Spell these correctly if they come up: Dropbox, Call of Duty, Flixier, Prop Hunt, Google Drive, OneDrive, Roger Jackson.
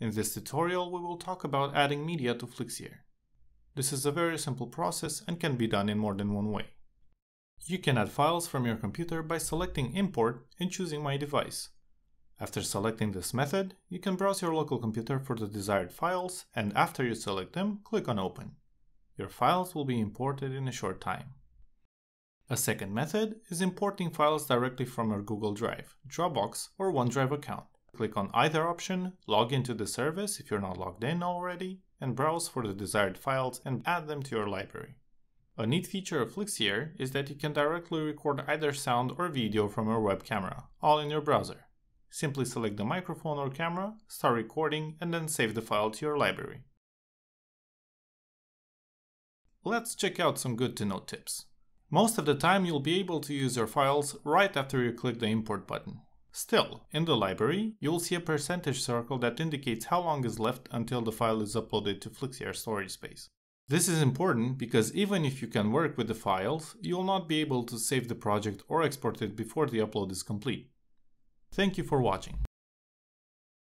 In this tutorial, we will talk about adding media to Flixier. This is a very simple process and can be done in more than one way. You can add files from your computer by selecting Import and choosing My Device. After selecting this method, you can browse your local computer for the desired files, and after you select them, click on Open. Your files will be imported in a short time. A second method is importing files directly from your Google Drive, Dropbox, or OneDrive account. Click on either option, log into the service if you're not logged in already, and browse for the desired files and add them to your library. A neat feature of Flixier is that you can directly record either sound or video from your web camera, all in your browser. Simply select the microphone or camera, start recording, and then save the file to your library. Let's check out some good to know tips. Most of the time you'll be able to use your files right after you click the import button. Still, in the library, you'll see a percentage circle that indicates how long is left until the file is uploaded to Flixier storage space. This is important because even if you can work with the files, you'll not be able to save the project or export it before the upload is complete. Thank you for watching.